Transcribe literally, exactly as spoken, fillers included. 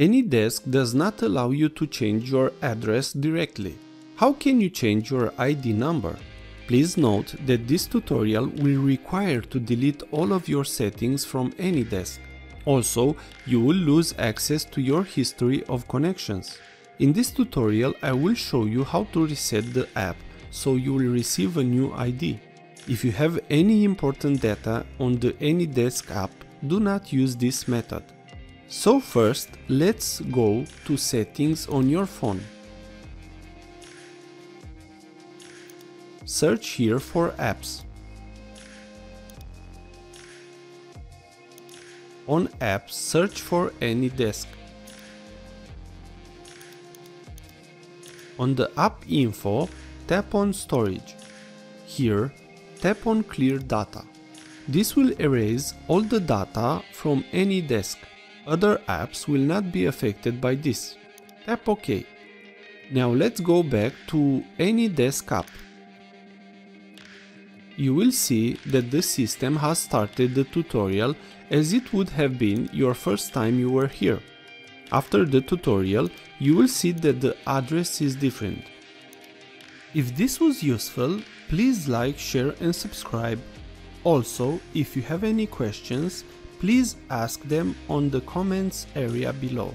AnyDesk does not allow you to change your address directly. How can you change your I D number? Please note that this tutorial will require to delete all of your settings from AnyDesk. Also, you will lose access to your history of connections. In this tutorial, I will show you how to reset the app, so you will receive a new I D. If you have any important data on the AnyDesk app, do not use this method. So first, let's go to Settings on your phone. Search here for Apps. On Apps, search for AnyDesk. On the App Info, tap on Storage. Here, tap on Clear Data. This will erase all the data from AnyDesk. Other apps will not be affected by this. Tap OK. Now let's go back to AnyDesk app. You will see that the system has started the tutorial as it would have been your first time you were here. After the tutorial, you will see that the address is different. If this was useful, please like, share and subscribe. Also, if you have any questions, please ask them on the comments area below.